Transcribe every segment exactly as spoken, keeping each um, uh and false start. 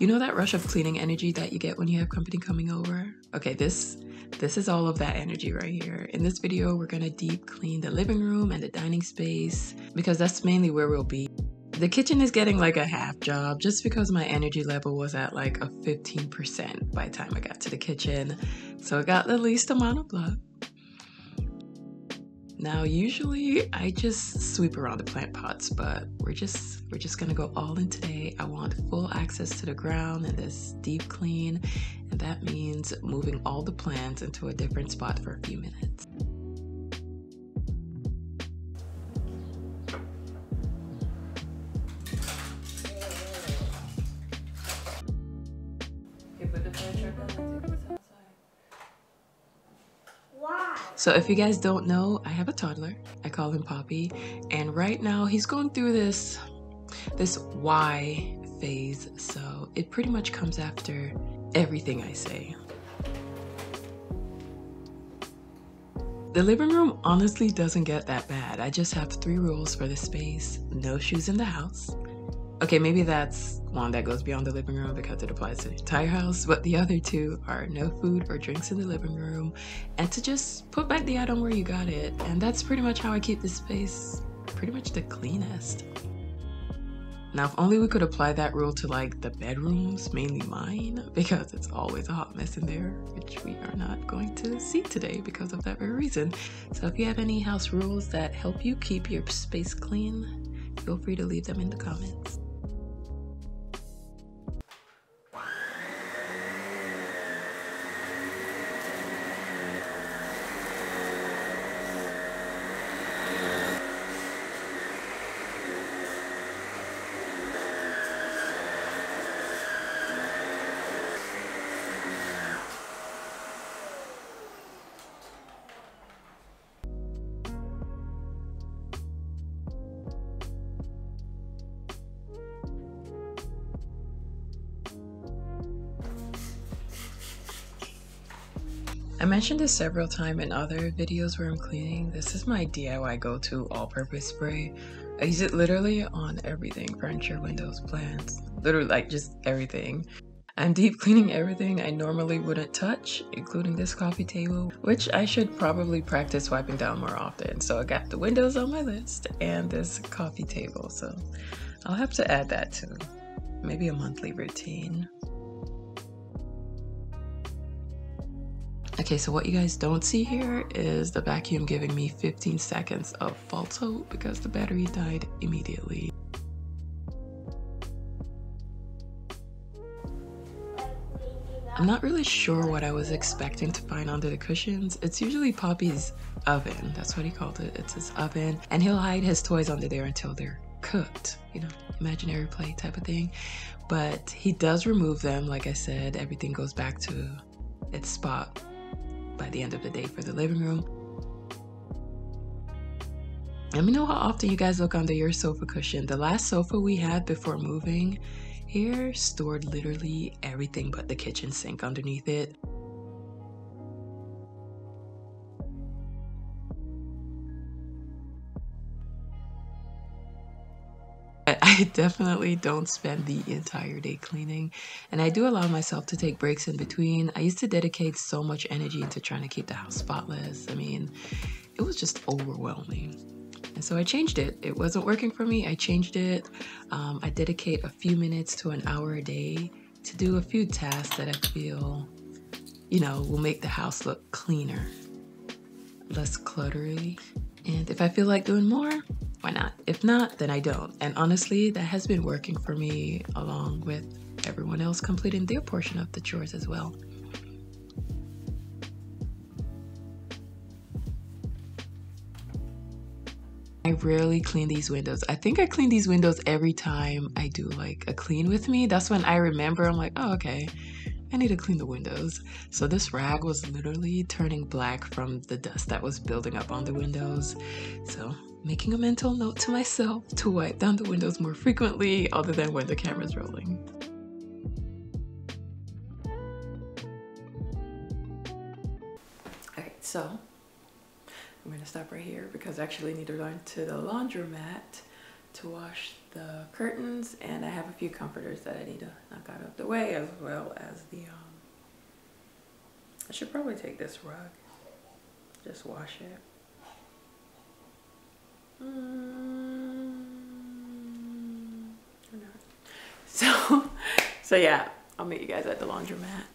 You know that rush of cleaning energy that you get when you have company coming over? Okay, this this is all of that energy right here. In this video, we're gonna deep clean the living room and the dining space because that's mainly where we'll be. The kitchen is getting like a half job just because my energy level was at like a fifteen percent by the time I got to the kitchen. So it got the least amount of love. Now, usually I just sweep around the plant pots, but we're just we're just gonna go all in today. I want full access to the ground and this deep clean, and that means moving all the plants into a different spot for a few minutes. So if you guys don't know, I have a toddler. I call him Poppy, and right now he's going through this this why phase, so it pretty much comes after everything I say. The living room honestly doesn't get that bad. I just have three rules for the space: no shoes in the house. Okay, maybe that's one that goes beyond the living room because it applies to the entire house, but the other two are no food or drinks in the living room, and to just put back the item where you got it. And that's pretty much how I keep this space pretty much the cleanest. Now, if only we could apply that rule to like the bedrooms, mainly mine, because it's always a hot mess in there, which we are not going to see today because of that very reason. So if you have any house rules that help you keep your space clean, feel free to leave them in the comments. I mentioned this several times in other videos where I'm cleaning. This is my D I Y go-to all-purpose spray. I use it literally on everything: furniture, windows, plants, literally like just everything. I'm deep cleaning everything I normally wouldn't touch, including this coffee table, which I should probably practice wiping down more often. So I got the windows on my list and this coffee table, so I'll have to add that to maybe a monthly routine. Okay, so what you guys don't see here is the vacuum giving me fifteen seconds of false hope because the battery died immediately. I'm not really sure what I was expecting to find under the cushions. It's usually Poppy's oven. That's what he called it. It's his oven, and he'll hide his toys under there until they're cooked, you know, imaginary play type of thing. But he does remove them. Like I said, everything goes back to its spot by the end of the day for the living room. Let me know how often you guys look under your sofa cushion. The last sofa we had before moving here stored literally everything but the kitchen sink underneath it. I definitely don't spend the entire day cleaning, and I do allow myself to take breaks in between. I used to dedicate so much energy to trying to keep the house spotless. I mean, it was just overwhelming. And so I changed it. It wasn't working for me. I changed it. Um, I dedicate a few minutes to an hour a day to do a few tasks that I feel, you know, will make the house look cleaner, less cluttery. And if I feel like doing more, why not? If not, then I don't. And honestly, that has been working for me, along with everyone else completing their portion of the chores as well. I rarely clean these windows. I think I clean these windows every time I do like a clean with me. That's when I remember, I'm like, oh, okay, I need to clean the windows. So this rag was literally turning black from the dust that was building up on the windows. So making a mental note to myself to wipe down the windows more frequently, other than when the camera's rolling. Alright, so I'm gonna stop right here because I actually need to run to the laundromat to wash the curtains, and I have a few comforters that I need to knock out of tucked away, as well as the, um, I should probably take this rug, just wash it. Mm, or not. So, so yeah, I'll meet you guys at the laundromat.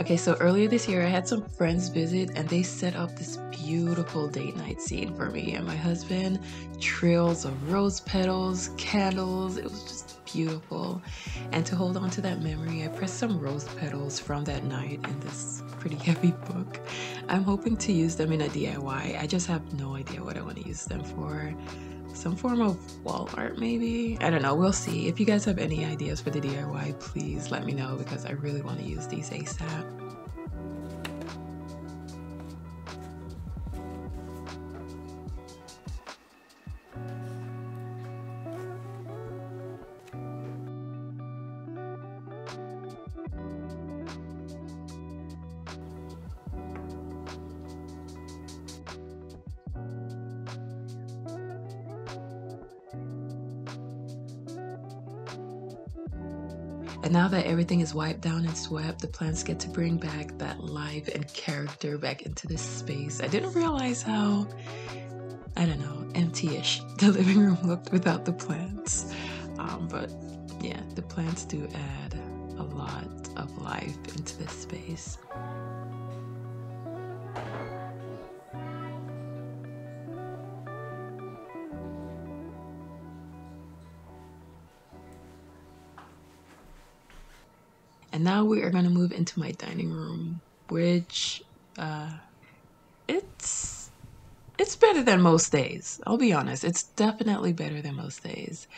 Okay, so earlier this year I had some friends visit and they set up this beautiful date night scene for me and my husband. Trails of rose petals, candles, it was just beautiful. And to hold on to that memory, I pressed some rose petals from that night in this pretty heavy book. I'm hoping to use them in a D I Y. I just have no idea what I want to use them for. Some form of wall art maybe? I don't know, we'll see. If you guys have any ideas for the D I Y, please let me know because I really want to use these ASAP. And now that everything is wiped down and swept, the plants get to bring back that life and character back into this space. I didn't realize how, I don't know, empty-ish the living room looked without the plants. Um, but yeah, the plants do add a lot of life into this space. And now we are going to move into my dining room, which uh, it's it's better than most days. I'll be honest, it's definitely better than most days.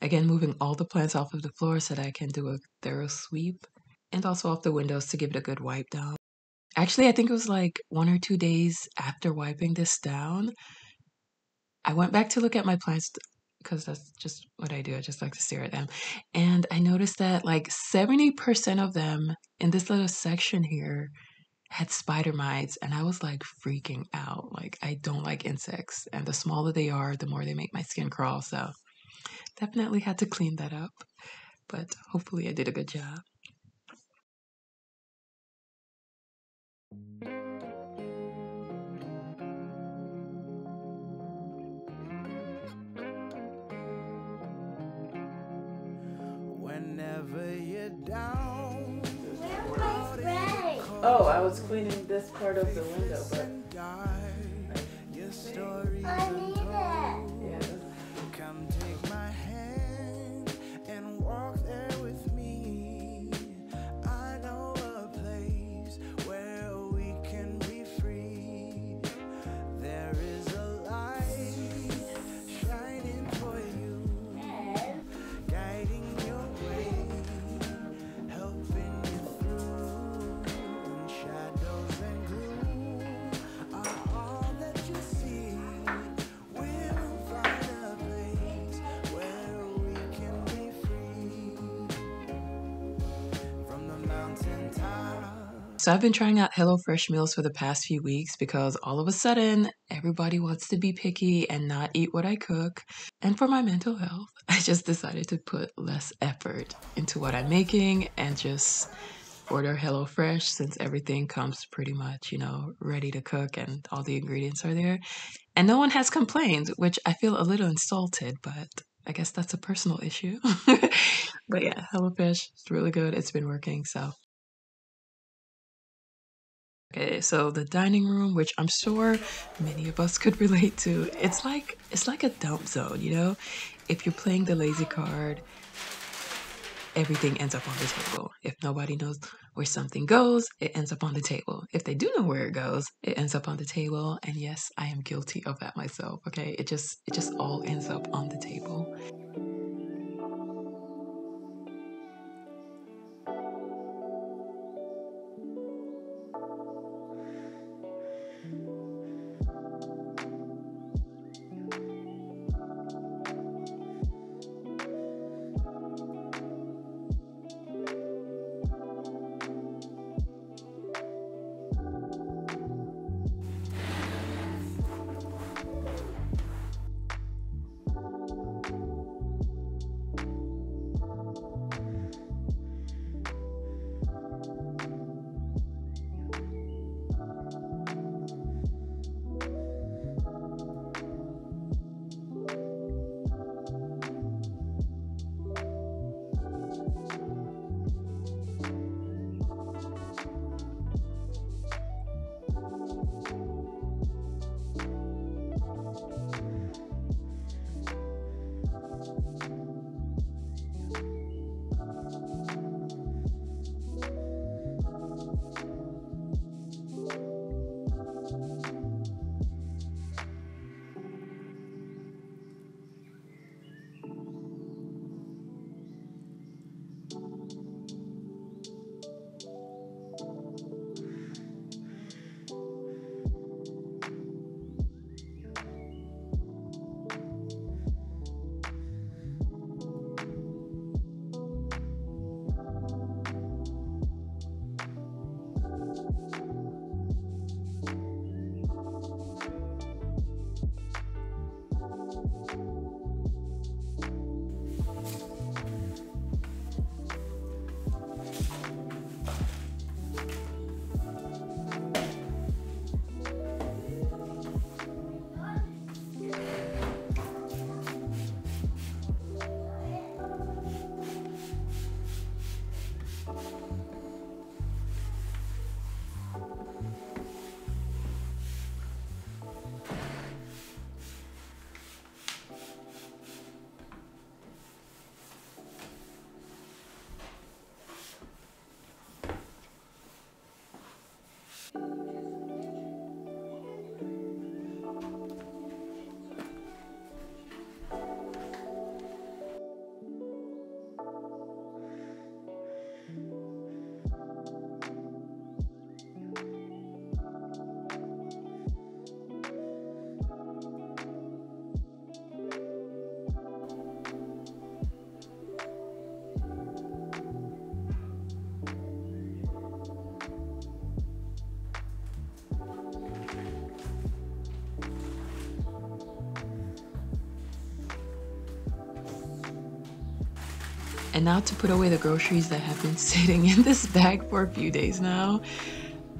Again, moving all the plants off of the floor so that I can do a thorough sweep, and also off the windows to give it a good wipe down. Actually, I think it was like one or two days after wiping this down, I went back to look at my plants, because that's just what I do. I just like to stare at them. And I noticed that like seventy percent of them in this little section here had spider mites. And I was like freaking out. Like I don't like insects. And the smaller they are, the more they make my skin crawl. So definitely had to clean that up. But hopefully I did a good job. Down. Oh, I was cleaning this part of the window, but your story I need it. Yeah. Come take my hand and walk there with me. I know a place where we can be free. There is a light shining for you, guiding your way. So I've been trying out HelloFresh meals for the past few weeks because all of a sudden everybody wants to be picky and not eat what I cook. And for my mental health, I just decided to put less effort into what I'm making and just order HelloFresh, since everything comes pretty much, you know, ready to cook and all the ingredients are there. And no one has complained, which I feel a little insulted, but I guess that's a personal issue. But yeah, HelloFresh is really good. It's been working, so. Okay, so the dining room, which I'm sure many of us could relate to, it's like it's like a dump zone, you know? If you're playing the lazy card, everything ends up on the table. If nobody knows where something goes, it ends up on the table. If they do know where it goes, it ends up on the table. And yes, I am guilty of that myself, okay? It just it just all ends up on the table. And now to put away the groceries that have been sitting in this bag for a few days now.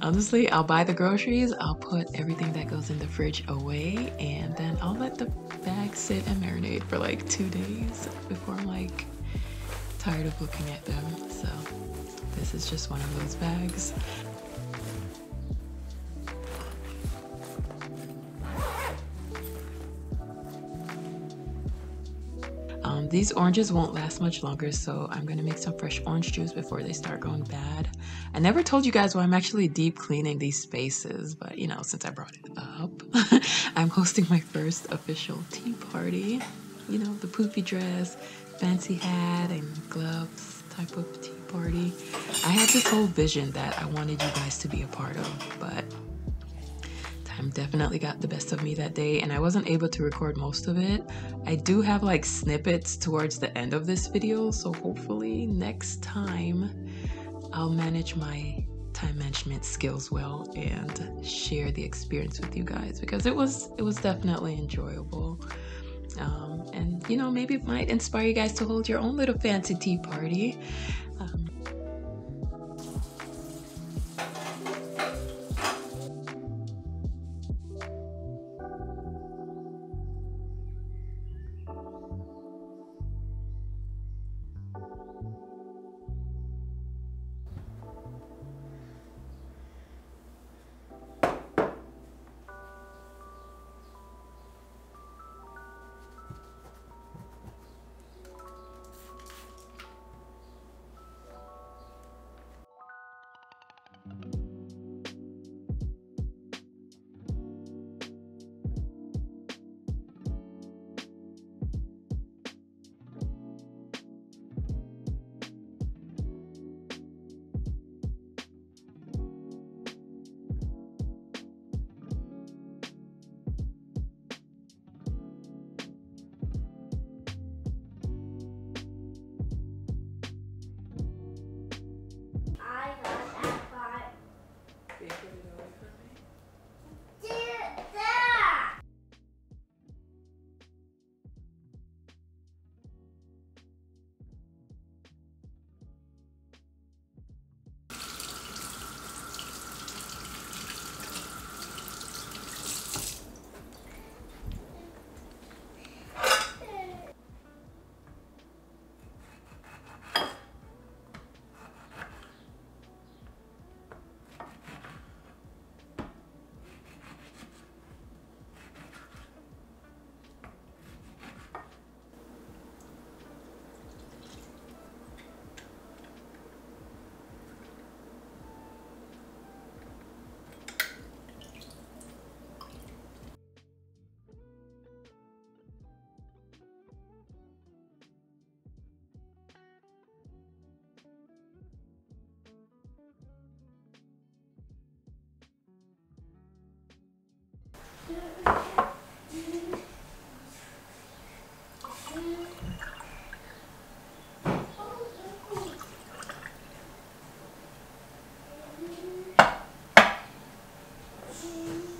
Honestly, I'll buy the groceries, I'll put everything that goes in the fridge away, and then I'll let the bag sit and marinate for like two days before I'm like tired of looking at them. So this is just one of those bags. Um, these oranges won't last much longer, so I'm gonna make some fresh orange juice before they start going bad. I never told you guys why I'm actually deep cleaning these spaces, but you know, since I brought it up, I'm hosting my first official tea party. You know, the poofy dress, fancy hat, and gloves type of tea party. I had this whole vision that I wanted you guys to be a part of, but I definitely got the best of me that day and I wasn't able to record most of it. I do have like snippets towards the end of this video, so hopefully next time I'll manage my time management skills well and share the experience with you guys, because it was it was definitely enjoyable. Um, and, you know, maybe it might inspire you guys to hold your own little fancy tea party. Um,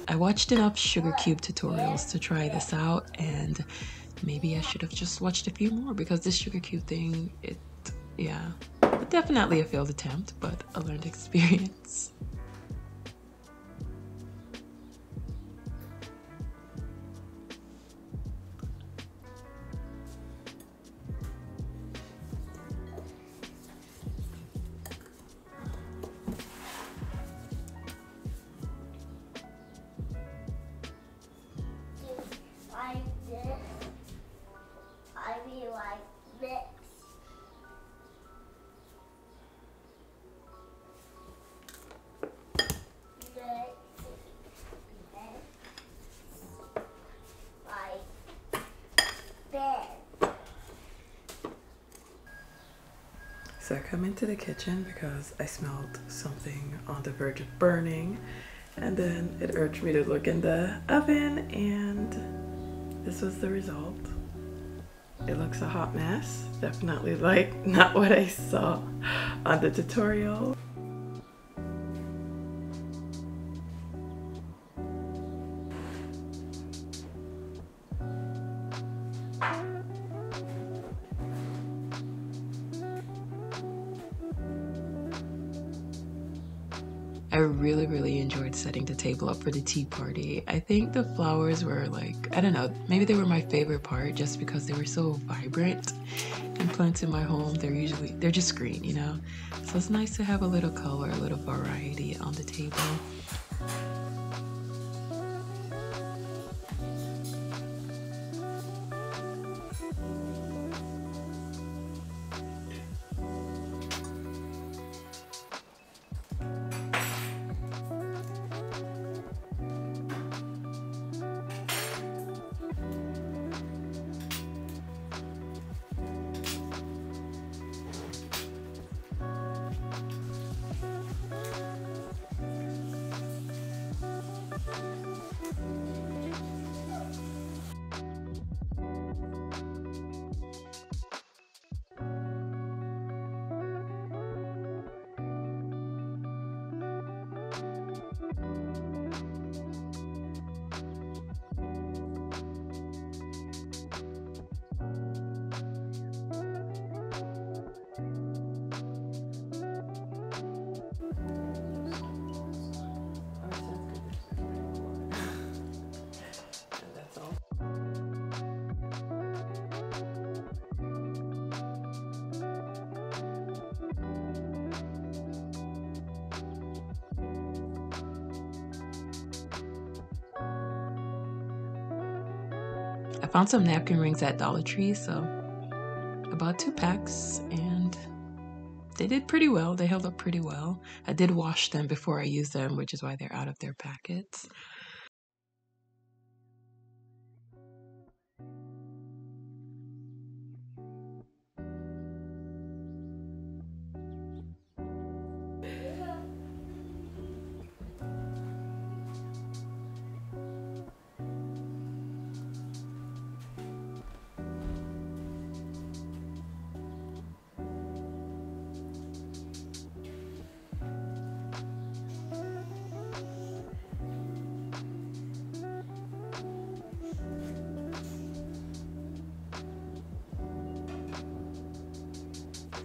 I watched enough Sugar Cube tutorials to try this out, and maybe I should have just watched a few more, because this Sugar Cube thing, it, yeah, definitely a failed attempt, but a learned experience. So I come into the kitchen because I smelled something on the verge of burning, and then it urged me to look in the oven, and this was the result. It looks a hot mess, definitely like not what I saw on the tutorial. I really, really enjoyed setting the table up for the tea party. I think the flowers were like, I don't know, maybe they were my favorite part just because they were so vibrant. And plants in my home, they're usually, they're just green, you know? So it's nice to have a little color, a little variety on the table. I found some napkin rings at Dollar Tree, so I bought two packs and they did pretty well. They held up pretty well. I did wash them before I used them, which is why they're out of their packets.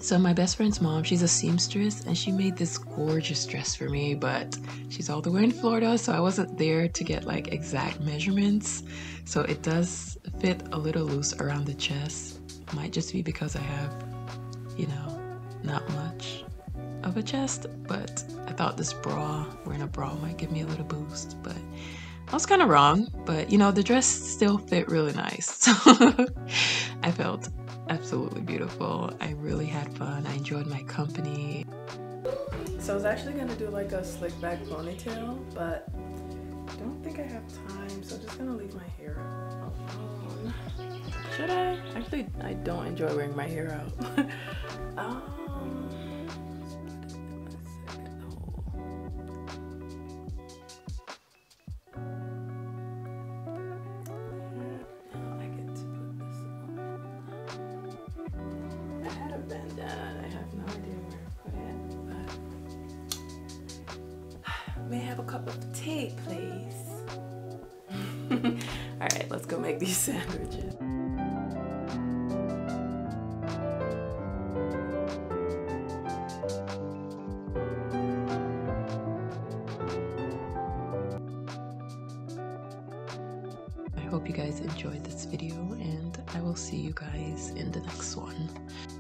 So my best friend's mom, she's a seamstress, and she made this gorgeous dress for me, but she's all the way in Florida, so I wasn't there to get like exact measurements. So it does fit a little loose around the chest. Might just be because I have, you know, not much of a chest, but I thought this bra, wearing a bra might give me a little boost, but I was kind of wrong. But you know, the dress still fit really nice. So I felt absolutely beautiful. I really had fun. I enjoyed my company. So I was actually gonna do like a slick back ponytail, but I don't think I have time, so I'm just gonna leave my hair alone. Should I? Actually, I don't enjoy wearing my hair out. um, May I have a cup of tea, please? All right, let's go make these sandwiches. I hope you guys enjoyed this video, and I will see you guys in the next one.